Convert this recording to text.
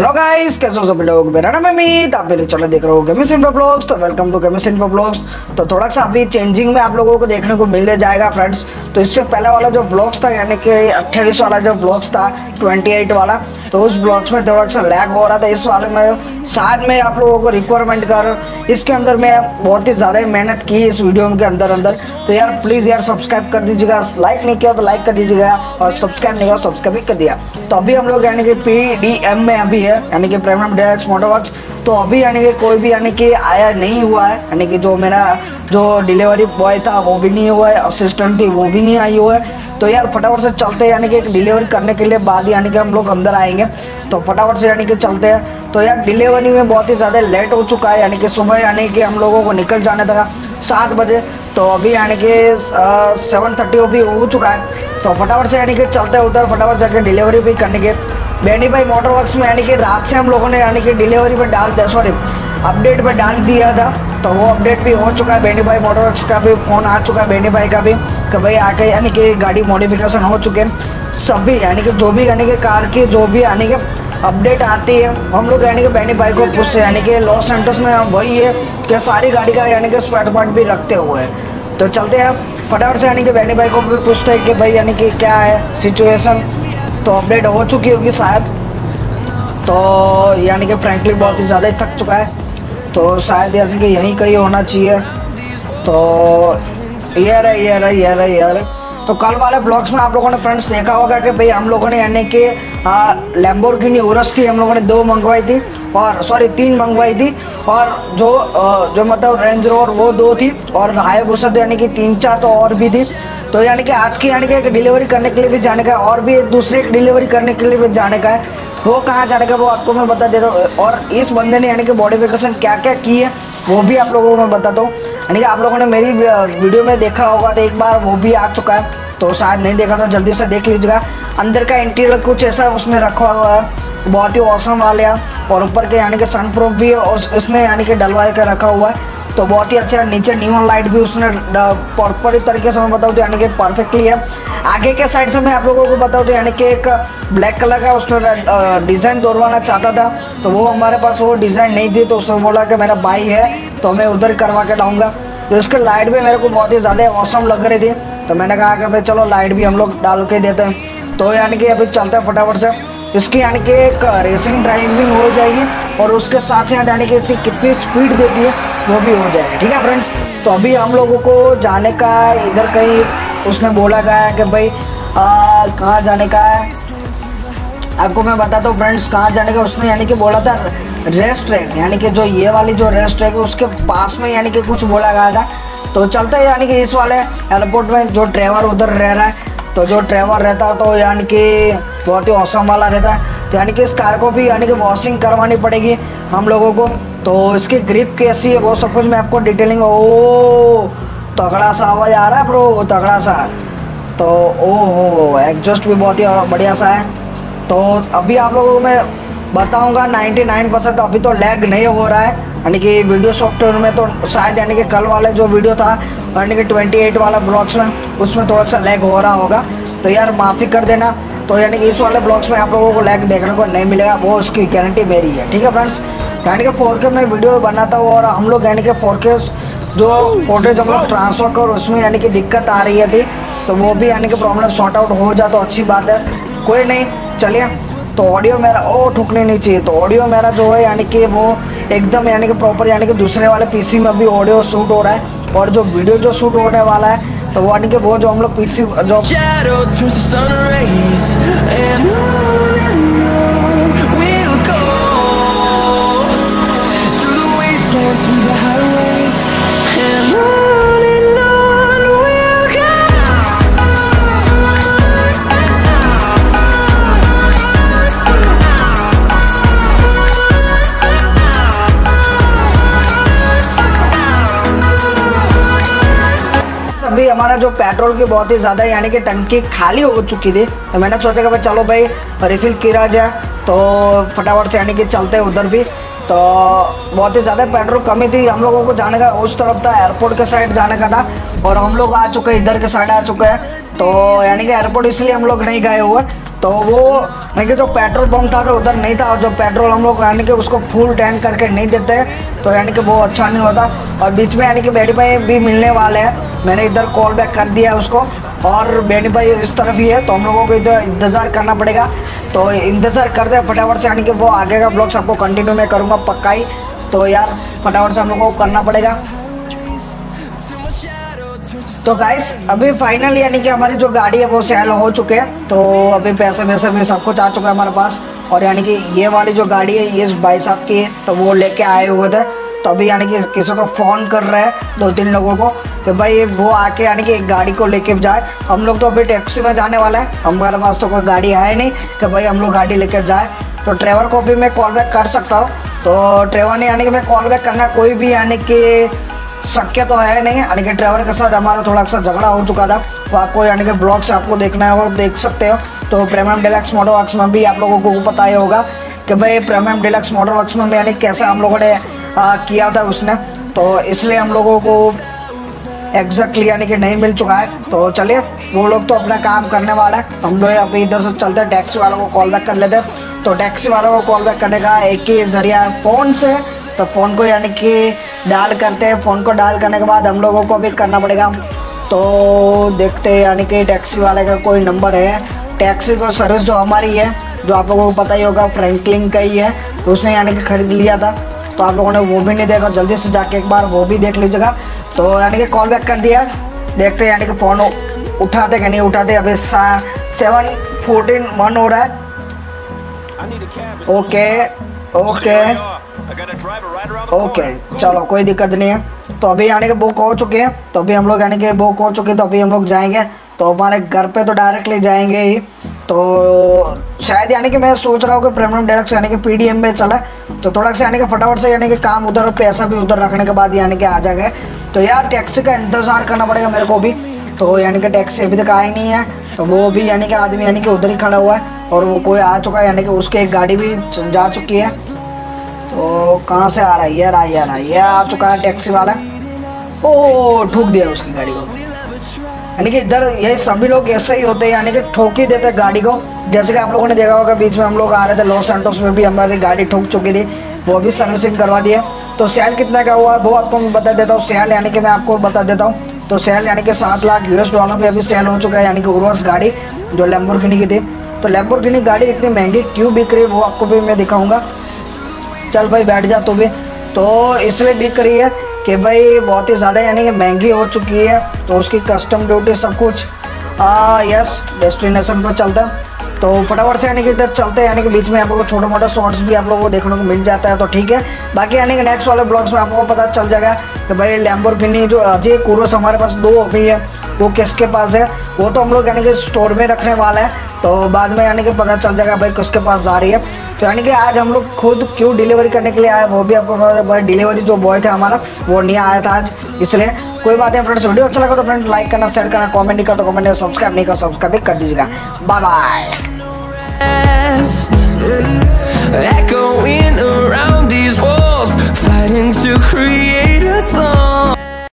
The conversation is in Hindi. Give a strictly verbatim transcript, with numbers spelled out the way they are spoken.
हेलो गाइस, कैसे हो सब लोग। मेरा नाम अमित, आप मेरे चैनल देख रहे हो गेमिंग सिंपल ब्लॉग्स। तो welcome to gaming simple blogs. तो थोड़ा सा अभी चेंजिंग में आप लोगों को देखने को मिलने जाएगा फ्रेंड्स। तो इससे पहले वाला जो ब्लॉग्स था, यानी कि अट्ठाईस वाला जो ब्लॉग्स था, अट्ठाईस वाला, तो उस ब्लॉग्स में थोड़ा सा लैग हो रहा था। इस वाले में साथ में आप लोगों को रिक्वायरमेंट कर रहा हूँ, इसके अंदर मैं बहुत ही ज़्यादा मेहनत की इस वीडियो के अंदर अंदर। तो यार प्लीज़ यार सब्सक्राइब कर दीजिएगा, लाइक नहीं किया तो लाइक कर दीजिएगा और सब्सक्राइब नहीं किया सब्सक्राइब भी कर दिया। तो अभी हम लोग यानी कि पी डी एम में अभी है, यानी कि प्राइम डेलक्स मोटरवर्क्स। तो अभी यानी कि कोई भी यानी कि आया नहीं हुआ है, यानी कि जो मेरा जो डिलीवरी बॉय था वो भी नहीं हुआ है, असिस्टेंट थी वो भी नहीं आई हुआ है। तो यार फटाफट से चलते हैं, यानी कि एक डिलीवरी करने के लिए बाद यानी कि हम लोग अंदर आएंगे। तो फटाफट से यानी कि चलते हैं। तो यार डिलीवरी में बहुत ही ज़्यादा लेट हो चुका है, यानी कि सुबह यानी कि हम लोगों को निकल जाने था सात बजे, तो अभी यानी कि सेवन थर्टी भी हो चुका है। तो फटाफट से यानी कि चलते हैं उधर, फटाफट जाके डिलीवरी भी करने के। बेनी भाई मोटरवर्क्स में यानी कि रात से हम लोगों ने यानी कि डिलीवरी पर डाल दिया, सॉरी अपडेट पर डाल दिया था। तो वो अपडेट भी हो चुका है, बेनी भाई मोटरवर्क्स का भी फ़ोन आ चुका है, बेनी भाई का भी कि भाई आके यानी कि गाड़ी मॉडिफिकेशन हो चुके हैं सभी, यानी कि जो भी यानी कि कार की जो भी यानी कि अपडेट आती है हम लोग यानी कि बेनी भाई को पूछते हैं। यानी कि लॉस सेंटर्स में वही है कि सारी गाड़ी का यानी कि स्पेयर पार्ट भी रखते हुए हैं। तो चलते हैं फटाफट से यानी कि बेनी भाई को भी पूछते हैं कि भाई यानी कि क्या है सिचुएशन। तो अपडेट हो चुकी होगी शायद। तो यानी कि फ्रैंकलिन बहुत ही ज़्यादा थक चुका है, तो शायद यानी कि यहीं कहीं होना चाहिए। तो ये रहे ये रहे ये रहे ये रहे। तो कल वाले ब्लॉग्स में आप लोगों ने फ्रेंड्स देखा होगा कि भाई हम लोगों ने यानी कि लैम्बोर्गिनी उरस थी, हम लोगों ने दो मंगवाई थी और सॉरी तीन मंगवाई थी, और जो जो मतलब रेंज रोवर वो दो थी और हायाबुसा तो यानी कि तीन चार तो और भी थी। तो यानी कि आज की यानी कि एक डिलीवरी करने के लिए भी जाने का है और भी एक दूसरे एक डिलीवरी करने के लिए भी जाने का है। वो कहाँ जाने का वो आपको मैं बता देता हूँ, और इस बंदे ने यानी कि मॉडिफिकेशन क्या क्या की है वो भी आप लोगों को मैं बताता हूँ। यानी कि आप लोगों ने मेरी वीडियो में देखा होगा तो एक बार वो भी आ चुका है, तो शायद नहीं देखा तो जल्दी से देख लीजिएगा। अंदर का इंटीरियर कुछ ऐसा उसने रखा हुआ है, बहुत ही औसम वाले, और ऊपर के यानी कि सन प्रूफ भी उसने यानी कि डलवा के रखा हुआ है, तो बहुत ही अच्छा है। नीचे न्यून लाइट भी उसने प्रॉपर तरीके से मैं बताऊँ तो यानी कि परफेक्टली है। आगे के साइड से मैं आप लोगों को बताऊँ तो यानी कि एक ब्लैक कलर का उसने डिज़ाइन दौड़वाना चाहता था, तो वो हमारे पास वो डिज़ाइन नहीं थी, तो उसने बोला कि मेरा भाई है तो मैं उधर करवा के लाऊंगा। तो उसके लाइट भी मेरे को बहुत ही ज़्यादा औसम लग रही थी, तो मैंने कहा कि भाई चलो लाइट भी हम लोग डाल के देते हैं। तो यानी कि अभी चलते हैं फटाफट से, इसकी यानी कि एक रेसिंग ड्राइविंग हो जाएगी और उसके साथ साथ यानी कि इसकी कितनी स्पीड देती है वो भी हो जाएगा। ठीक है फ्रेंड्स, तो अभी हम लोगों को जाने का इधर कहीं उसने बोला गया है कि भाई कहाँ जाने का है आपको मैं बताता हूँ फ्रेंड्स। कहाँ जाने का उसने यानी कि बोला था रेस्ट ट्रैक, यानी कि जो ये वाली जो रेस्ट ट्रैक है उसके पास में यानी कि कुछ बोला गया था। तो चलते हैं यानी कि इस वाले एयरपोर्ट में जो ड्राइवर उधर रह रहा है, तो जो ड्राइवर रहता है तो यानी कि बहुत ही औसम वाला रहता है। तो यानी कि इस कार को भी यानी कि वॉशिंग करवानी पड़ेगी हम लोगों को, तो इसकी ग्रिप कैसी है वो सब कुछ मैं आपको डिटेलिंग। ओ तगड़ा सा आवाज़ आ रहा है ब्रो, तगड़ा सा। तो ओ हो एग्जॉस्ट भी बहुत ही बढ़िया सा है। तो अभी आप लोगों को मैं बताऊंगा निन्यानवे परसेंट। तो अभी तो लैग नहीं हो रहा है, यानी कि वीडियो सॉफ्टवेयर में तो शायद यानी कि कल वाले जो वीडियो था यानी कि अट्ठाईस वाला ब्लॉग्स में उसमें थोड़ा सा लैग हो रहा होगा, तो यार माफ़ी कर देना। तो यानी कि इस वाले ब्लॉग्स में आप लोगों को लैग देखने को नहीं मिलेगा, वो उसकी गारंटी मेरी है। ठीक है फ्रेंड्स, यानी कि फोर के में वीडियो बनाता हूँ और हम लोग यानी कि फोर के जो फोटेज हम लोग ट्रांसफर कर उसमें यानी कि दिक्कत आ रही है थी, तो वो भी यानी कि प्रॉब्लम सॉर्ट आउट हो जाए तो अच्छी बात है। कोई नहीं, चलिए। तो ऑडियो मेरा ओ ठुकने नहीं चाहिए, तो ऑडियो मेरा जो है यानी कि वो एकदम यानी कि प्रॉपर यानी कि दूसरे वाले पीसी में भी ऑडियो शूट हो रहा है, और जो वीडियो जो शूट होने वाला है तो वो यानी कि वो जो हम लोग पीसी जो हमारा जो पेट्रोल की बहुत ही ज़्यादा यानी कि टंकी खाली हो चुकी थी, तो मैंने सोचा कि भाई चलो भाई रिफ़िल किया जाए। तो फटाफट से यानी कि चलते उधर भी, तो बहुत ही ज़्यादा पेट्रोल कमी थी। हम लोगों को जाने का उस तरफ था, एयरपोर्ट के साइड जाने का था, और हम लोग आ चुके हैं इधर के साइड आ चुके हैं। तो यानी कि एयरपोर्ट इसलिए हम लोग नहीं गए हुए। तो वो यानी कि जो पेट्रोल पंप था तो उधर नहीं था, और जो पेट्रोल हम लोग यानी कि उसको फुल टैंक करके नहीं देते हैं तो यानी कि वो अच्छा नहीं होता। और बीच में यानी कि बेनी भाई भी मिलने वाले हैं, मैंने इधर कॉल बैक कर दिया है उसको, और बेनी भाई इस तरफ ही है तो हम लोगों को इधर इंतज़ार करना पड़ेगा। तो इंतज़ार करते हैं फटाफट से, यानी कि वो आगे का ब्लॉग सबको कंटिन्यू मैं करूँगा पक्का ही। तो यार फटाफट से हम लोगों को करना पड़ेगा। तो गाइस अभी फाइनली यानी कि हमारी जो गाड़ी है वो सेल हो चुके हैं, तो अभी पैसे वैसे भी सब कुछ आ चुका है हमारे पास। और यानी कि ये वाली जो गाड़ी है ये भाई साहब की है, तो वो लेके आए हुए थे। तो अभी यानी कि किसी को फ़ोन कर रहे हैं दो तीन लोगों को कि भाई वो आके यानी कि एक गाड़ी को लेके जाए। हम लोग तो अभी टैक्सी में जाने वाला है, हमारे पास तो कोई गाड़ी है नहीं कि भाई हम लोग गाड़ी लेके जाए। तो ड्राइवर को भी मैं कॉल बैक कर सकता हूँ, तो ड्राइवर ने यानी कि मैं कॉल बैक करना कोई भी यानी कि शक्य तो है नहीं, यानी कि ड्राइवर के साथ हमारा थोड़ा सा झगड़ा हो चुका था। तो आपको यानी कि ब्लॉग से आपको देखना है वो देख सकते हो। तो प्राइम डेलक्स मोटरवर्क्स में भी आप लोगों को पता ही होगा कि भाई प्राइम डेलक्स मोटरवर्क्स में यानी कैसे हम लोगों ने आ, किया था उसने, तो इसलिए हम लोगों को एग्जैक्टली यानी कि नहीं मिल चुका है। तो चलिए वो लोग तो अपना काम करने वाला है, हम लोग अभी इधर से चलते हैं टैक्सी वालों को कॉल बैक कर लेते हैं। तो टैक्सी वालों को कॉल बैक करने का एक ही जरिया है फ़ोन से, तो फ़ोन को यानी कि डायल करते हैं। फ़ोन को डायल करने के बाद हम लोगों को भी करना पड़ेगा। तो देखते हैं यानी कि टैक्सी वाले का कोई नंबर है। टैक्सी को सर्विस जो हमारी है जो आप लोगों को पता ही होगा फ्रैंकलिन का ही है, तो उसने यानी कि ख़रीद लिया था। तो आप लोगों ने वो भी नहीं देखा, जल्दी से जाके एक बार वो भी देख लीजिएगा। तो यानी कि कॉल बैक कर दिया, देखते हैं यानी कि फ़ोन उठाते कि नहीं उठाते। अभी सेवन फोर्टीन वन हो रहा है। ओके ओके ओके चलो कोई दिक्कत नहीं है। तो अभी यानी कि बुक हो चुके हैं, तो अभी हम लोग यानी कि बुक हो चुके हैं, तो अभी हम लोग जाएंगे। तो हमारे घर पे तो डायरेक्टली जाएंगे ही। तो शायद यानी कि मैं सोच रहा हूँ कि प्रीमियम डेलक्स यानी कि पीडीएम में चला, तो थोड़ा सा यानी कि फटाफट से यानी कि काम उधर और पैसा भी उधर रखने के बाद यानी कि आ जाएगा। तो यार टैक्सी का इंतज़ार करना पड़ेगा मेरे को भी। तो यानी कि टैक्सी अभी तक आई नहीं है, तो वो भी यानी कि आदमी यानी कि उधर ही खड़ा हुआ है, और वो कोई आ चुका है यानी कि उसकी एक गाड़ी भी जा चुकी है। तो कहाँ से आ रहा है यार? आई यार आई ये आ चुका है टैक्सी वाला। ओ ठोक दिया उसकी गाड़ी को, यानी कि इधर ये सभी लोग ऐसे ही होते हैं यानी कि ठोक ही देते गाड़ी को। जैसे कि आप लोगों ने देखा होगा बीच में हम लोग आ रहे थे लॉस सैंटोस में भी हमारी गाड़ी ठोक चुकी थी, वो भी सर्विसिंग करवा दी है। तो सेल कितने का हुआ वो आपको मैं बता देता हूँ। सेल यानी कि मैं आपको बता देता हूँ। तो सेल यानी कि सात लाख यूएस डॉलर में अभी सेल हो चुका है यानी कि उर्वस गाड़ी जो लैम्बोर्गिनी की थी। तो लैम्बोर्गिनी गाड़ी इतनी महंगी क्यों बिक रही है वो आपको भी मैं दिखाऊँगा। चल भाई बैठ जा तू भी। तो इसलिए बिक रही है कि भाई बहुत ही ज़्यादा यानी कि महंगी हो चुकी है, तो उसकी कस्टम ड्यूटी सब कुछ आ, यस डेस्टिनेशन पर चलता है। तो फटाफट से यानी कि इधर चलते हैं, यानी कि बीच में आप लोगों को छोटे मोटे शॉर्ट्स भी आप लोगों को देखने को मिल जाता है। तो ठीक है, बाकी यानी कि नेक्स्ट वाले ब्लॉग्स में आपको पता चल जाएगा कि भाई लैम्बोर्गिनी जो अजय कुरोस हमारे पास दो अभी है वो किसके पास है। वो तो हम लोग यानी कि स्टोर में रखने वाला है, तो बाद में यानी कि पता चल जाएगा भाई किसके पास जा रही है। तो यानी कि आज हम लोग खुद क्यों डिलीवरी करने के लिए आए वो भी आपको पता। भाई डिलीवरी जो बॉय था हमारा वो नहीं आया था आज, इसलिए कोई बात नहीं फ्रेंड्स। वीडियो अच्छा लगा तो फ्रेंड्स लाइक करना, शेयर करना, कमेंट नहीं करता तो कमेंट, सब्सक्राइब नहीं करता सब्सक्राइब भी कर दीजिएगा। Bye bye.